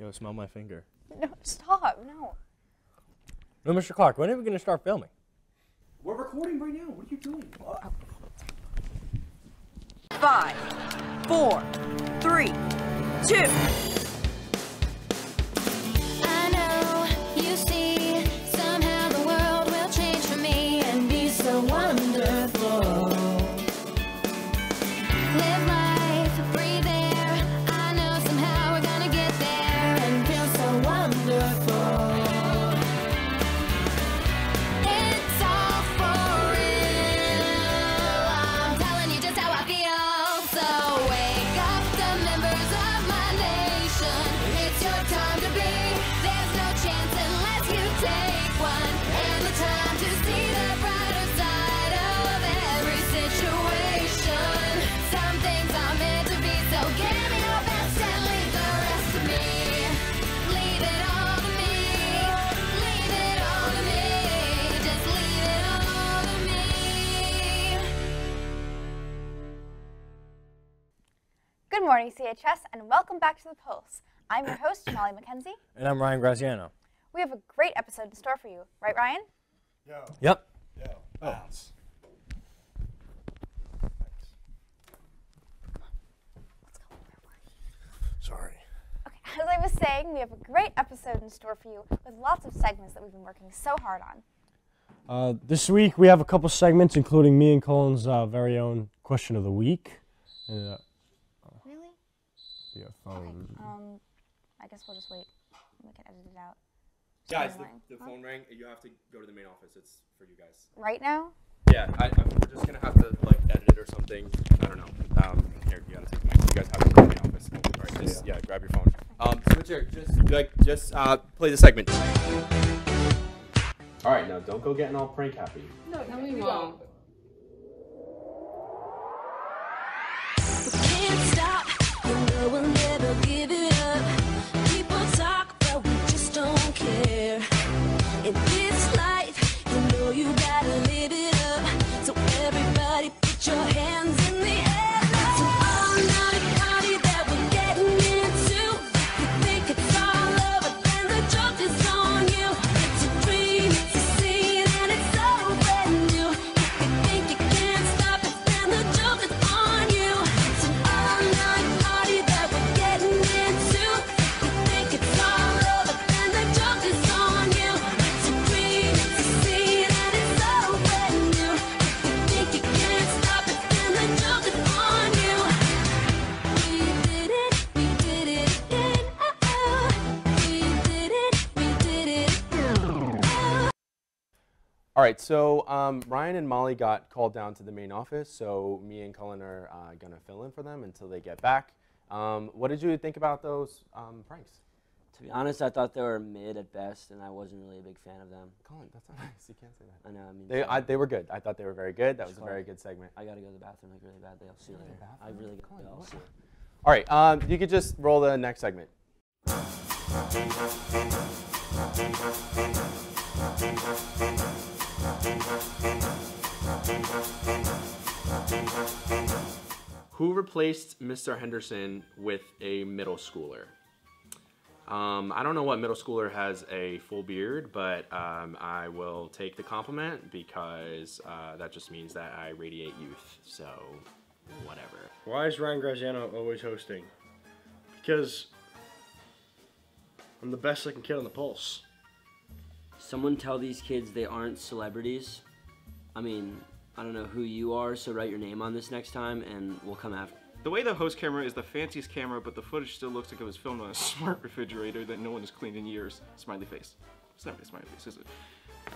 Yo, smell my finger. No, stop, no. No, Mr. Clark, when are we going to start filming? We're recording right now. What are you doing? 5, 4, 3, 2. I know you see somehow the world will change for me and be so wonderful. Live life, breathe air. I know somehow we're gonna get there and feel so wonderful. It's all for real. I'm telling you just how I feel. So wake up the members of my nation. It's your time to be. There's no chance unless you take one. And the time to see the brighter side of every situation. Some things are meant to be, so give me your best and leave the rest to me. Leave it all to me. Leave it all to me. Just leave it all to me. Good morning, CHS, and welcome back to The Pulse. I'm your host, Molly McKenzie. And I'm Ryan Graziano. We have a great episode in store for you. Right, Ryan? Yo. Yep. Yo. Bounce. Sorry. Okay, as I was saying, we have a great episode in store for you with lots of segments that we've been working so hard on. This week we have a couple segments, including me and Colin's very own question of the week. And, really? Yeah. Okay, I guess we'll just wait. We can edit it out. Guys, the phone rang. You have to go to the main office. It's for you guys. Right now? Yeah. We're just gonna have to like edit it or something. I don't know. Here, you gotta take the mic. You guys have to go to the main office. Right, just, yeah, grab your phone. So here, just play the segment. All right, now don't go getting all prank happy. No, we won't. Can't stop. No, we'll never give it up. People talk, but we just don't care. In this life, you know you gotta live it up. So everybody, put your hands in the air. So all night party that we're getting into. You think it's all over, then the joke is on you. It's a dream, it's a scene, and it's so brand new. If you think you can't stop it, then the joke is on you. It's an all-night party that we're getting into. You think it's all over, then the joke is on you. It's a dream, it's a scene, and it's so brand new. If you think you can't stop it, then the joke is on you. We did it, again. We did it, All right, so Ryan and Molly got called down to the main office, so me and Cullen are gonna fill in for them until they get back. What did you think about those pranks? To be honest, I thought they were mid at best, and I wasn't really a big fan of them. Cullen, that's not nice. You can't say that. I know. I mean, they were good. I thought they were very good. That was a very good segment. I gotta go to the bathroom like really badly. I'll see you later. I really gotta go. All right, you could just roll the next segment. Who replaced Mr. Henderson with a middle schooler? I don't know what middle schooler has a full beard, but I will take the compliment because that just means that I radiate youth, so whatever. Why is Ryan Graziano always hosting? Because I'm the best looking kid on The Pulse. Someone tell these kids they aren't celebrities. I mean, I don't know who you are, so write your name on this next time and we'll come after. The way the host camera is the fanciest camera, but the footage still looks like it was filmed on a smart refrigerator that no one has cleaned in years. Smiley face. It's not really a smiley face, is it?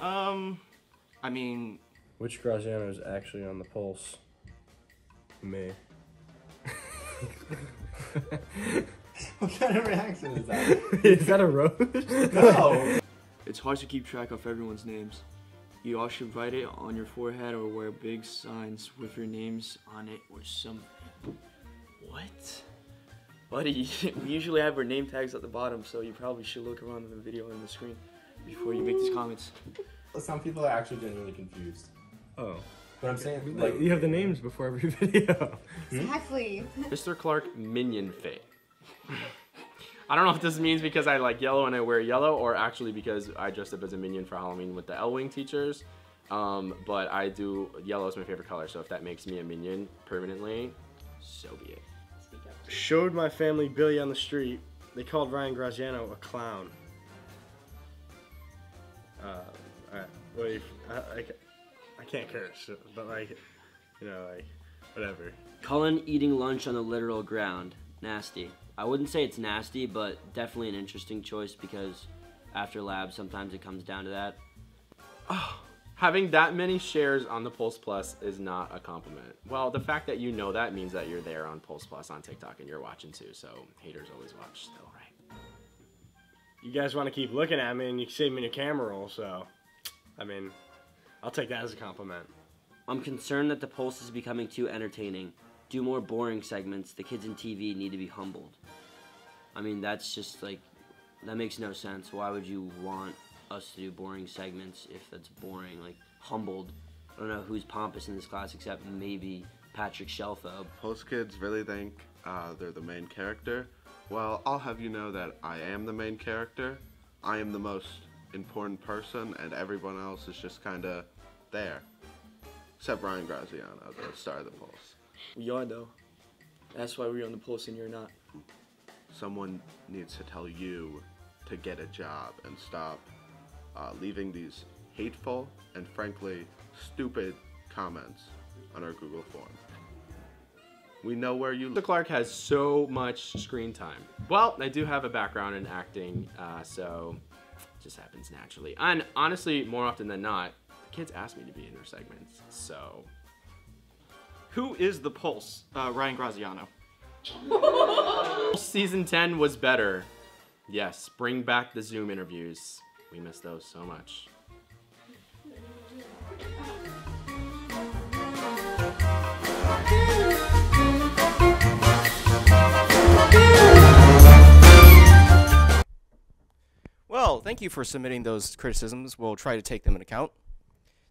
I mean... Which Graziano is actually on The Pulse? Me. What kind of reaction is that? Is that a roast? No! It's hard to keep track of everyone's names. You all should write it on your forehead or wear big signs with your names on it or something. What? Buddy, we usually have our name tags at the bottom, so you probably should look around the video and the screen before you make these comments. Some people are actually genuinely confused. Oh. But I'm saying, like, you have the names before every video. Exactly. Mr. Clark, minion fit. I don't know if this means because I like yellow and I wear yellow, or actually because I dressed up as a minion for Halloween with the L-Wing teachers. But I do, yellow is my favorite color, so if that makes me a minion permanently, so be it. Showed my family Billy on the street. They called Ryan Graziano a clown. Alright, wait, I can't curse, but like, you know, like, whatever. Cullen eating lunch on the literal ground. Nasty. I wouldn't say it's nasty, but definitely an interesting choice because after lab, sometimes it comes down to that. Oh, having that many shares on the Pulse Plus is not a compliment. Well, the fact that you know that means that you're there on Pulse Plus on TikTok and you're watching too, so haters always watch still, right? You guys want to keep looking at me and you save me in your camera roll, so, I mean, I'll take that as a compliment. I'm concerned that the Pulse is becoming too entertaining. Do more boring segments. The kids in TV need to be humbled. I mean, that's just like, that makes no sense. Why would you want us to do boring segments if that's boring? Like, humbled. I don't know who's pompous in this class except maybe Patrick Shelfo. Pulse kids really think they're the main character. Well, I'll have you know that I am the main character. I am the most important person, and everyone else is just kind of there. Except Ryan Graziano, the star of the Pulse. We are, though. That's why we're on the Pulse and you're not. Someone needs to tell you to get a job and stop leaving these hateful and frankly stupid comments on our Google form. We know where you live. Mr. Clark has so much screen time. Well, I do have a background in acting, so it just happens naturally. And honestly, more often than not, the kids ask me to be in their segments, so. Who is the Pulse? Ryan Graziano. Season 10 was better. Yes, bring back the Zoom interviews. We miss those so much. Well, thank you for submitting those criticisms. We'll try to take them into account.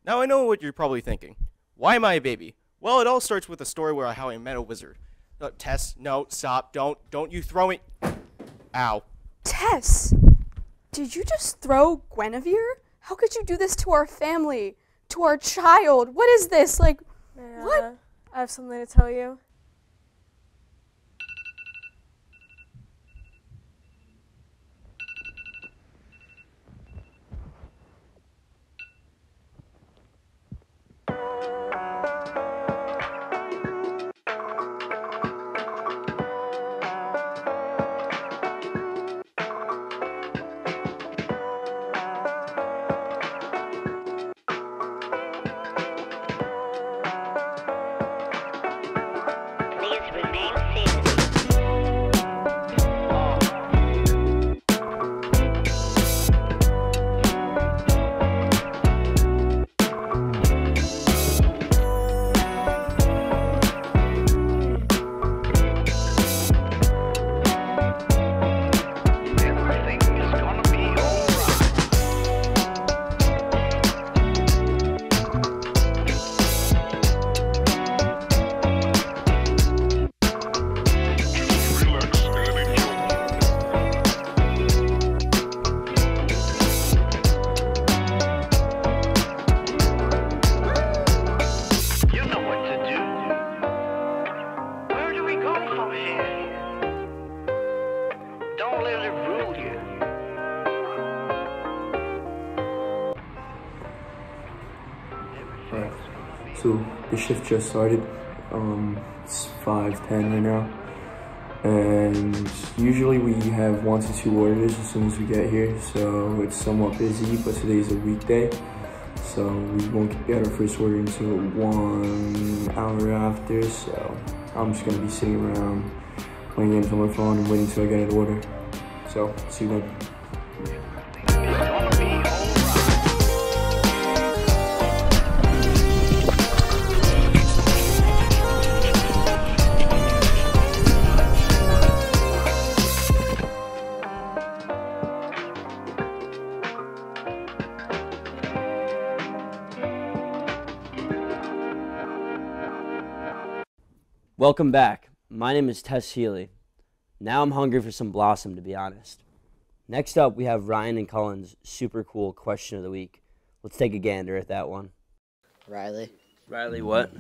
Now I know what you're probably thinking. Why am I a baby? Well, it all starts with a story where how I met a wizard. Tess, no, stop, don't you throw it. Ow. Tess, did you just throw Guinevere? How could you do this to our family, to our child? What is this, like, Mariana, what? I have something to tell you. The shift just started, it's 5:10 right now, and usually we have 1 to 2 orders as soon as we get here, so it's somewhat busy, but today's a weekday, so we won't get our first order until 1 hour after, so I'm just going to be sitting around playing games on my phone and waiting until I get an order, so see you then. Welcome back. My name is Tess Healy. Now I'm hungry for some Blossom, to be honest. Next up, we have Ryan and Cullen's super cool question of the week. Let's take a gander at that one. Riley. Riley what?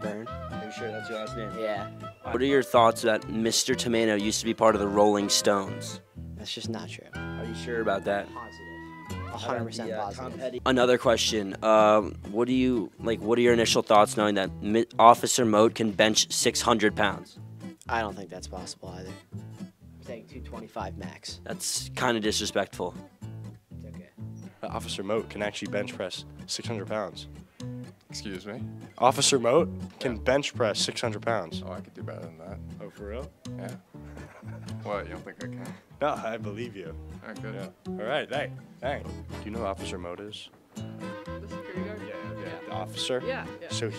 Byrne. Are you sure that's your last name? Yeah. What are your thoughts that Mr. Tomato used to be part of the Rolling Stones? That's just not true. Are you sure about that? Positive. 100% positive. Another question. What are your initial thoughts knowing that Officer Mote can bench 600 pounds? I don't think that's possible either. I'm saying 225 max. That's kind of disrespectful. It's okay. Officer Mote can actually bench press 600 pounds. Excuse me? Officer Mote can bench press 600 pounds. Oh, I could do better than that. Oh, for real? Yeah. What, you don't think I can? No, I believe you. All right, good. Yeah. All right, dang. Do you know who Officer Mote is? The security guard? Yeah. The officer? Yeah. So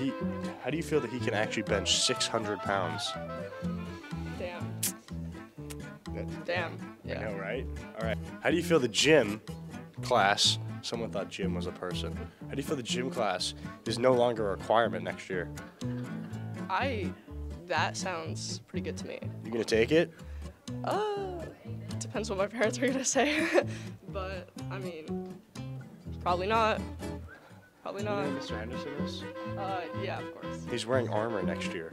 how do you feel that he can actually bench 600 pounds? Damn. Yeah. I know, right? All right. How do you feel the gym class? Someone thought gym was a person. How do you feel the gym class is no longer a requirement next year? That sounds pretty good to me. You gonna take it? Depends what my parents are gonna say. But I mean, probably not. Probably not. You know who Mr. Henderson is? Yeah, of course. He's wearing armor next year.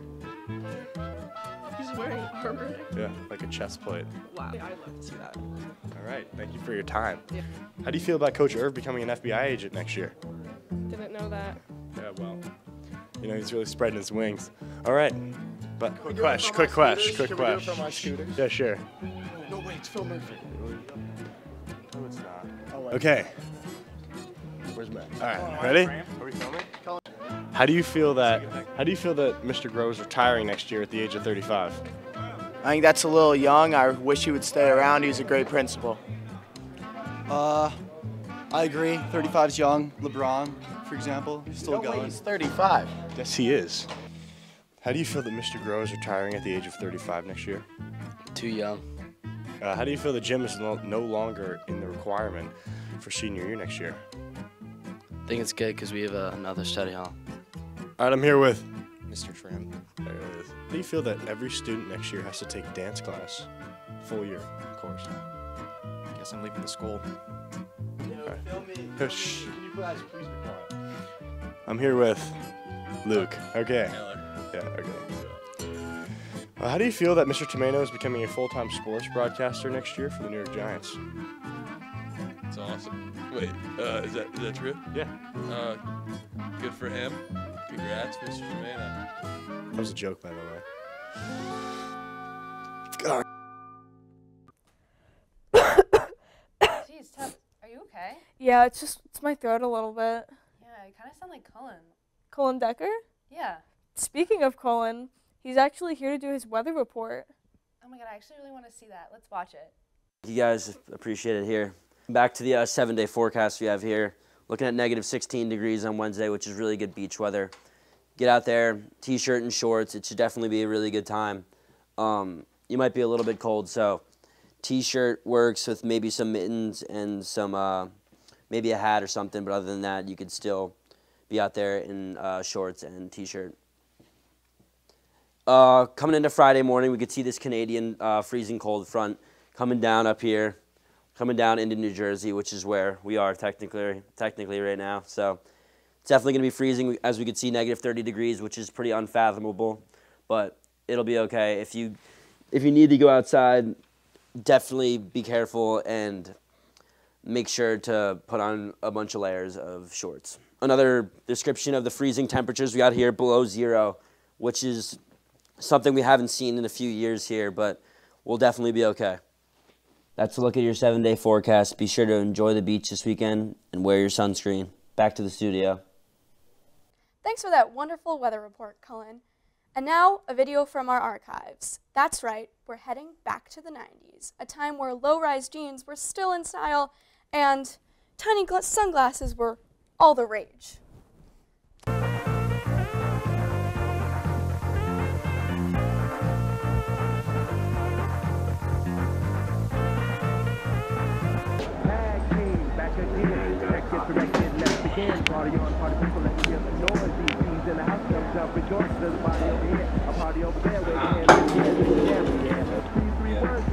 He's wearing armor. Yeah, like a chest plate. Wow, I'd love to see that. All right, thank you for your time. Yeah. How do you feel about Coach Irv becoming an FBI agent next year? Didn't know that. Yeah, well, you know, he's really spreading his wings. All right, but quick question. Yeah, sure. No, wait, it's Phil Murphy. No, it's not. Okay. Where's Matt? All right, ready? Are we filming? How do you feel that Mr. Groh is retiring next year at the age of 35? I think that's a little young. I wish he would stay around. He's a great principal. I agree. 35's young. LeBron, for example, he's still going. He's 35. Yes, he is. How do you feel that Mr. Groh is retiring at the age of 35 next year? Too young. How do you feel the gym is no longer in the requirement for senior year next year? I think it's good because we have another study hall. All right, I'm here with Mr. Friend. There it is. How do you feel that every student next year has to take dance class? Full year, of course. I guess I'm leaving the school. Yo, right. Film me. Shh. Can you guys please be quiet? I'm here with Luke. Okay. Miller. Yeah, okay. How do you feel that Mr. Tomato is becoming a full-time sports broadcaster next year for the New York Giants? That's awesome. Wait, is that true? Yeah. Good for him. Congrats, Mr. Tomato. That was a joke, by the way. Jeez, Tess, are you okay? Yeah, it's my throat a little bit. Yeah, you kind of sound like Colin. Colin Decker? Yeah. Speaking of Colin, he's actually here to do his weather report. Oh my god, I actually really want to see that. Let's watch it. You guys appreciate it here. Back to the 7-day forecast we have here. Looking at negative 16 degrees on Wednesday, which is really good beach weather. Get out there, t-shirt and shorts. It should definitely be a really good time. You might be a little bit cold, so t-shirt works with maybe some mittens and some maybe a hat or something. But other than that, you could still be out there in shorts and t-shirt. Coming into Friday morning, we could see this Canadian freezing cold front coming down up here. Coming down into New Jersey, which is where we are technically right now. So it's definitely going to be freezing. As we could see, negative 30 degrees, which is pretty unfathomable. But it'll be okay. If you need to go outside, definitely be careful and make sure to put on a bunch of layers of shorts. Another description of the freezing temperatures we got here, below zero, which is something we haven't seen in a few years here, but we'll definitely be okay. That's a look at your 7-day forecast. Be sure to enjoy the beach this weekend and wear your sunscreen. Back to the studio. Thanks for that wonderful weather report, Cullen. And now, a video from our archives. That's right, we're heading back to the 90s, a time where low-rise jeans were still in style and tiny sunglasses were all the rage. Party on, party people, let me hear the noise. These teams in the house themselves rejoice. There's a party over here, a party over there. Wave your hands, let me hear the jam. These three words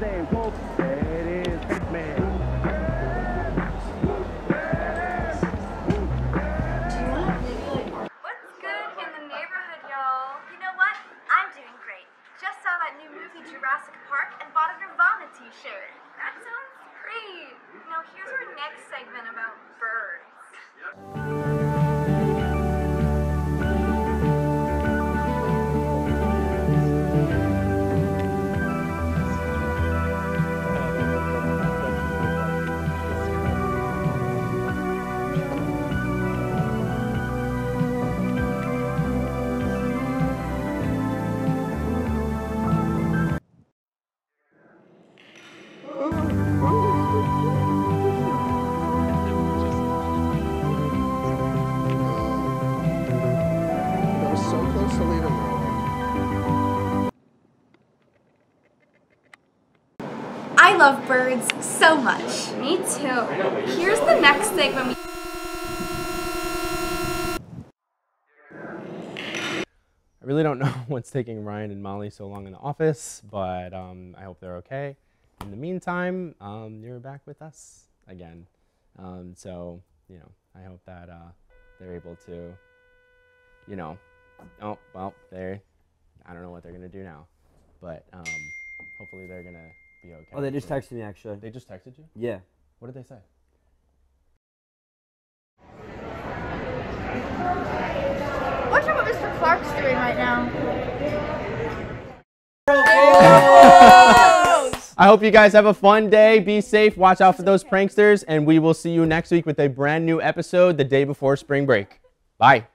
his name, folks. It is Hitman. What's good in the neighborhood, y'all? You know what? I'm doing great. Just saw that new movie, Jurassic Park, and bought a Nirvana t-shirt. That sounds great. Now here's our next segment about birds. I love birds so much. Me too. Here's the next segment we... I really don't know what's taking Ryan and Molly so long in the office, but I hope they're okay. In the meantime, you're back with us again. So, you know, I hope that they're able to, you know, oh, well, I don't know what they're going to do now, but hopefully they're going to be okay. Oh, they just texted me, actually. They just texted you? Yeah. What did they say? Watch out what Mr. Clark's doing right now. I hope you guys have a fun day. Be safe. Watch out for those pranksters. And we will see you next week with a brand new episode the day before spring break. Bye.